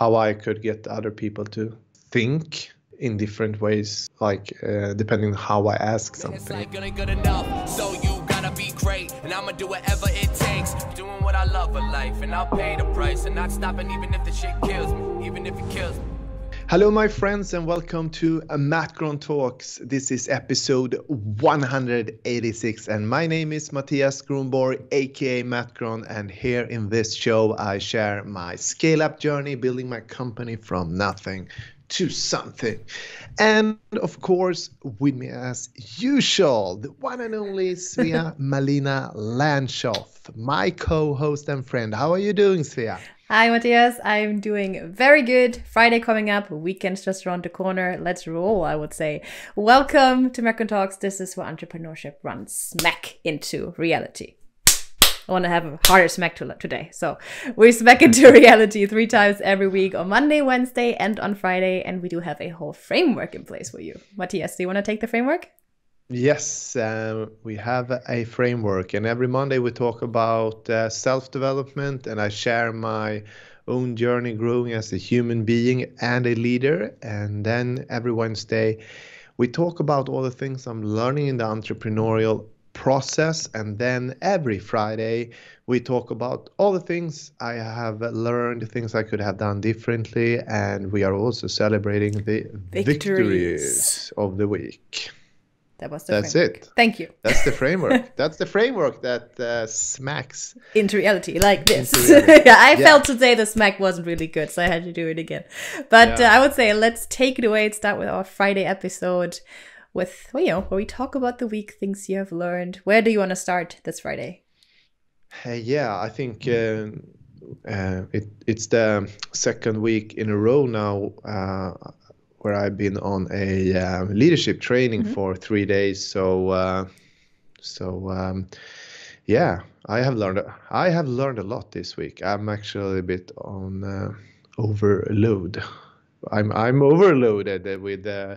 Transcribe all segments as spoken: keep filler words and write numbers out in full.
how I could get other people to think in different ways, like uh, depending on how I ask something. It's like good ain't good enough, so you gotta be great, and I'ma do whatever it takes, doing what I love for life, and I'll pay the price, and not stopping even if the shit kills me, even if it kills me. Hello, my friends, and welcome to MattGron Talks. This is episode one hundred eighty-six, and my name is Mattias Grönborg, aka MattGron, and here in this show, I share my scale-up journey, building my company from nothing to something. And of course, with me as usual, the one and only Svea Malina Landshoff, my co-host and friend. How are you doing, Svea? Hi, Mattias. I'm doing very good. Friday coming up. Weekend's just around the corner. Let's roll, I would say. Welcome to MattGron Talks. This is where entrepreneurship runs smack into reality. I want to have a harder smack to today. So we smack into reality three times every week, on Monday, Wednesday, and on Friday. And we do have a whole framework in place for you. Mattias, do you want to take the framework? Yes, uh, we have a framework, and every Monday we talk about uh, self-development, and I share my own journey growing as a human being and a leader. And then every Wednesday we talk about all the things I'm learning in the entrepreneurial process. And then every Friday we talk about all the things I have learned, things I could have done differently. And we are also celebrating the victories, victories of the week. That was the That's framework. it. Thank you. That's the framework. That's the framework that uh, smacks into reality like this. Reality. yeah, I yeah. felt today the smack wasn't really good, so I had to do it again. But yeah. uh, I would say let's take it away and start with our Friday episode, with well, you know, where we talk about the week, things you have learned. Where do you want to start this Friday? Uh, yeah, I think uh, uh, it, it's the second week in a row now. Uh, where I've been on a uh, leadership training mm-hmm. for three days. So, uh, so um, yeah, I have learned, I have learned a lot this week. I'm actually a bit on uh, overload. I'm, I'm overloaded with uh,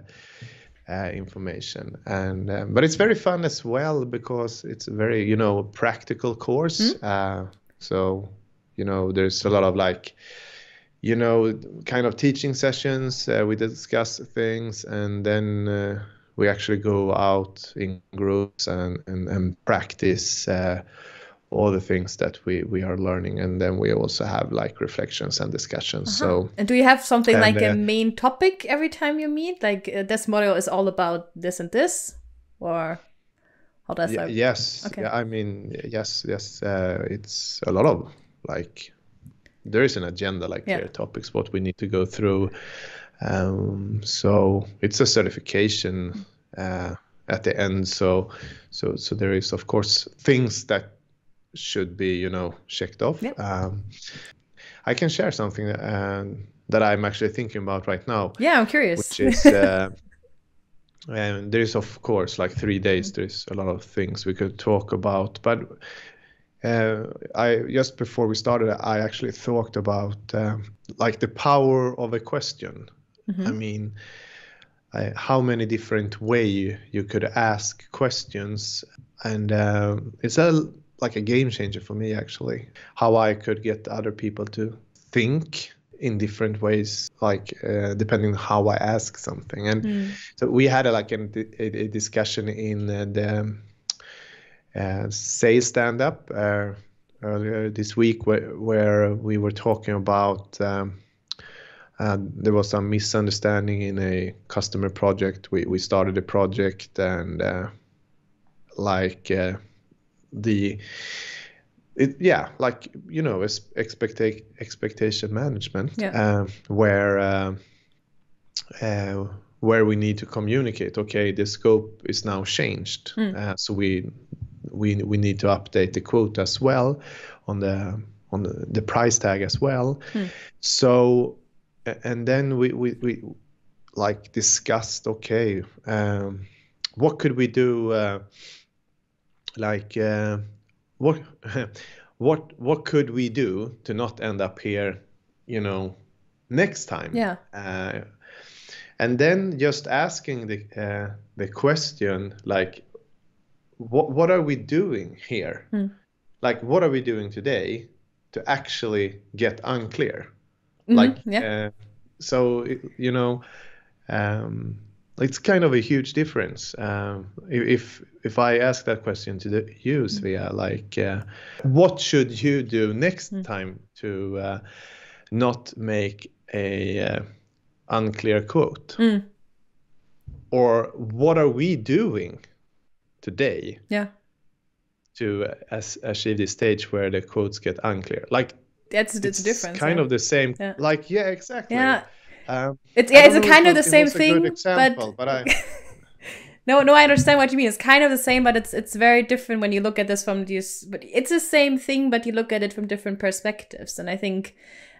uh, information. And, uh, but it's very fun as well, because it's a very, you know, practical course. Mm-hmm. Uh, so, you know, there's a lot of like, you know, kind of teaching sessions, uh, we discuss things, and then uh, we actually go out in groups and, and, and practice uh, all the things that we, we are learning. And then we also have like reflections and discussions. Uh-huh. So, and do you have something and, like uh, a main topic every time you meet? Like uh, this module is all about this and this, or how does that? Yes, okay. yeah, I mean, yes, yes, uh, it's a lot of like, there is an agenda, like yeah. there are topics, what we need to go through. Um, so it's a certification uh, at the end. So, so, so there is, of course, things that should be, you know, checked off. Yeah. Um, I can share something that, uh, that I'm actually thinking about right now. Yeah, I'm curious. Which is, uh, and there is, of course, like three days, there is a lot of things we could talk about, but Uh, I just before we started, I actually thought about uh, like the power of a question. Mm-hmm. I mean, I, how many different ways you could ask questions, and uh, it's a like a game changer for me actually. How I could get other people to think in different ways, like uh, depending on how I ask something. And mm. so we had a, like a, a, a discussion in uh, the. Uh, say stand-up uh, earlier this week where, where we were talking about um, uh, there was some misunderstanding in a customer project. We, we started a project and uh, like uh, the it, yeah like you know expecta- expectation management yeah. uh, where uh, uh, where we need to communicate, okay, the scope is now changed mm. uh, so we We we need to update the quote as well, on the on the, the price tag as well. Hmm. So, and then we we, we like discussed okay, um, what could we do? Uh, like uh, what what what could we do to not end up here? You know, next time. Yeah. Uh, and then just asking the uh, the question like. What what are we doing here? Mm. Like, what are we doing today to actually get unclear? Mm-hmm. Like, yeah. uh, so, you know, um, it's kind of a huge difference. Um, if if I ask that question to the, you, Svea, mm-hmm. like, uh, what should you do next mm-hmm. time to uh, not make a uh, unclear quote? Mm. Or what are we doing today yeah. to uh, as, achieve this stage where the quotes get unclear? Like, that's it's, it's different. Kind yeah. of the same. Yeah. Like, yeah, exactly. Yeah. Um, it's yeah, it's a kind of the same thing, example, but, but I... no, no, I understand what you mean. It's kind of the same, but it's it's very different when you look at this from these. But it's the same thing, but you look at it from different perspectives. And I think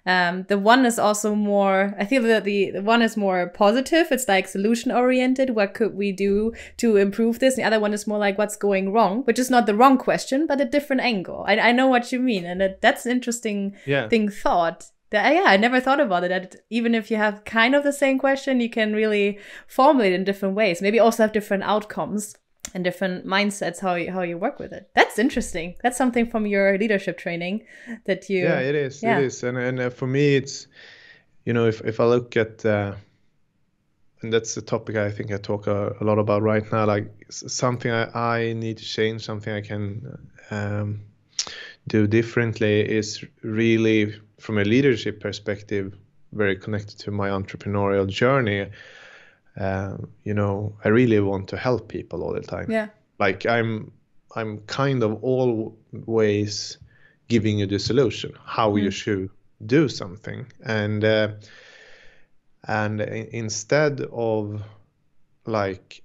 um, the one is also more. I feel that the, the one is more positive. It's like solution oriented. What could we do to improve this? And the other one is more like what's going wrong, which is not the wrong question, but a different angle. I I know what you mean, and it, that's an interesting yeah. thing thought. Yeah, I never thought about it. That even if you have kind of the same question, you can really formulate in different ways. Maybe also have different outcomes and different mindsets how you, how you work with it. That's interesting. That's something from your leadership training that you. Yeah, it is. Yeah. It is. And and uh, for me, it's, you know, if if I look at, uh, and that's the topic I think I talk a, a lot about right now. Like something I, I need to change, something I can um, do differently is really. From a leadership perspective, very connected to my entrepreneurial journey, uh, you know, I really want to help people all the time. Yeah. Like I'm, I'm kind of always giving you the solution, how mm. you should do something, and uh, and instead of like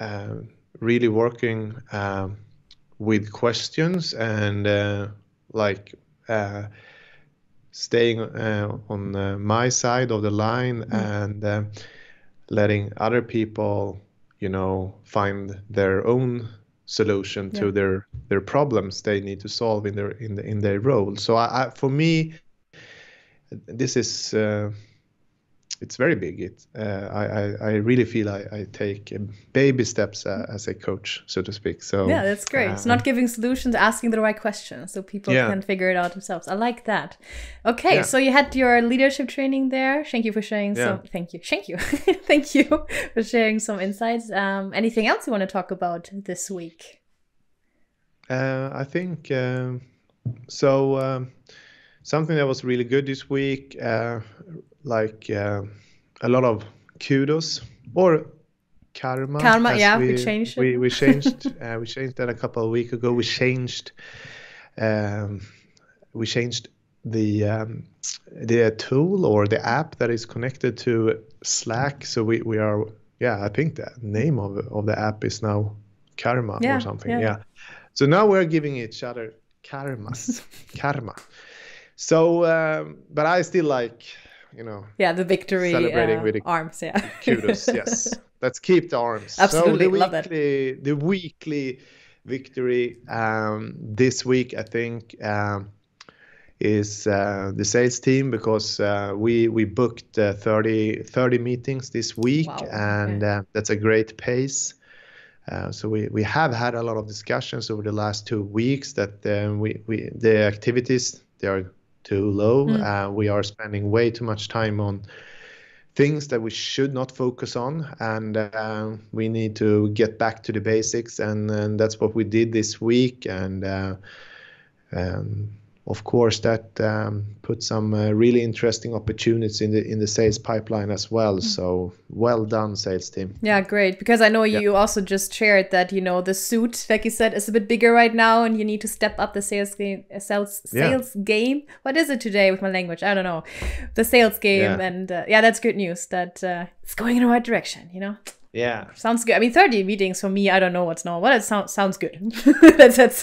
uh, really working uh, with questions and uh, like. Uh, staying uh, on uh, my side of the line mm. and uh, letting other people, you know, find their own solution yeah. to their their problems they need to solve in their in the, in their role. So I, I, for me, this is uh, it's very big. It uh, I, I I really feel I, I take baby steps uh, as a coach, so to speak. So yeah, that's great. Uh, it's not giving solutions, asking the right questions, so people yeah. can figure it out themselves. I like that. Okay, yeah. so you had your leadership training there. Thank you for sharing. Yeah. Some, thank you, thank you, thank you for sharing some insights. Um, anything else you want to talk about this week? Uh, I think uh, so. Um, something that was really good this week. Uh, like uh, a lot of kudos or karma. Karma, yeah, we, we changed. We, we changed. uh, we changed that a couple of weeks ago. We changed. Um, we changed the um, the tool or the app that is connected to Slack. So we, we are yeah. I think the name of of the app is now Karma yeah, or something. Yeah. yeah. So now we're giving each other karmas. Karma. So, um, but I still like. You know, yeah, the victory celebrating uh, with the arms, yeah, kudos, yes. Let's keep the arms. Absolutely, so the love weekly, that. The weekly victory um, this week, I think, um, is uh, the sales team because uh, we we booked uh, thirty meetings this week, wow. and yeah. uh, that's a great pace. Uh, so we, we have had a lot of discussions over the last two weeks that um, we we the activities they are. Too low. Mm. Uh, we are spending way too much time on things that we should not focus on, and uh, we need to get back to the basics. And, and that's what we did this week. And uh, um, of course, that um, put some uh, really interesting opportunities in the in the sales pipeline as well. Mm. So well done, sales team. Yeah, great. Because I know you yeah. also just shared that you know the suit, like you said, is a bit bigger right now, and you need to step up the sales game. Sales sales yeah. game. What is it today with my language? I don't know. The sales game, yeah. and uh, yeah, that's good news. That uh, it's going in the right direction. You know. Yeah, sounds good. I mean, thirty meetings for me. I don't know what's normal. Well, it sounds sounds good. let's let's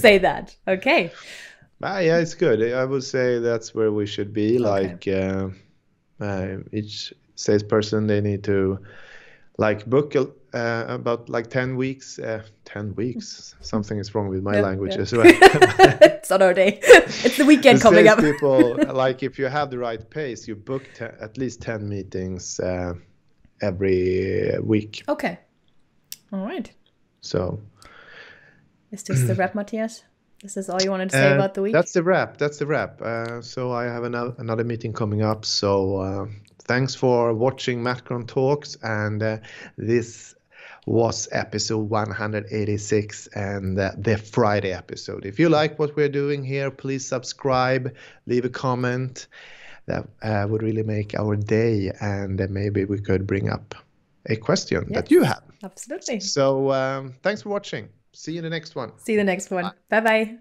say that. Okay. Ah, yeah, it's good. I would say that's where we should be. Like okay. uh, uh, each salesperson, they need to like book uh, about like ten weeks. Uh, ten weeks. Something is wrong with my yeah, language yeah. as well. It's not our day. It's the weekend the coming up. People like if you have the right pace, you book te at least ten meetings uh, every week. Okay. All right. So. Is this the wrap, Mattias? This is all you wanted to say uh, about the week? That's the wrap. That's the wrap. Uh, so I have another, another meeting coming up. So uh, thanks for watching MattGron Talks. And uh, this was episode one hundred eighty-six and uh, the Friday episode. If you like what we're doing here, please subscribe, leave a comment. That uh, would really make our day. And uh, maybe we could bring up a question yes, that you have. Absolutely. So um, thanks for watching. See you in the next one. See you in the next one. Bye-bye.